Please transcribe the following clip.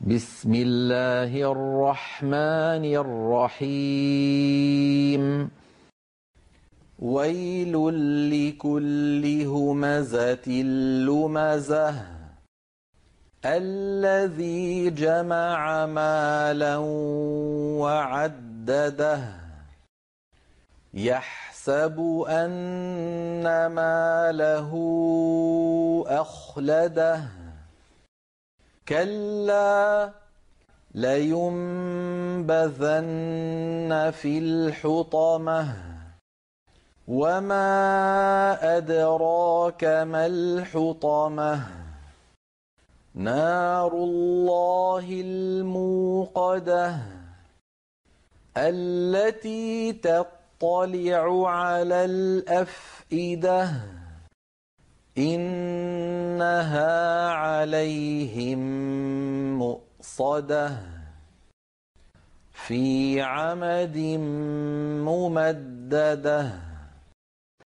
بسم الله الرحمن الرحيم ويل لكل همزة لمزة الذي جمع مالا وعدده يحسب أن ماله أخلده كلا لينبذن في الحطمة وما أدراك ما الحطمة نار الله الموقدة التي تطلع على الأفئدة إنها عليهم مؤصدة في عمد ممددة.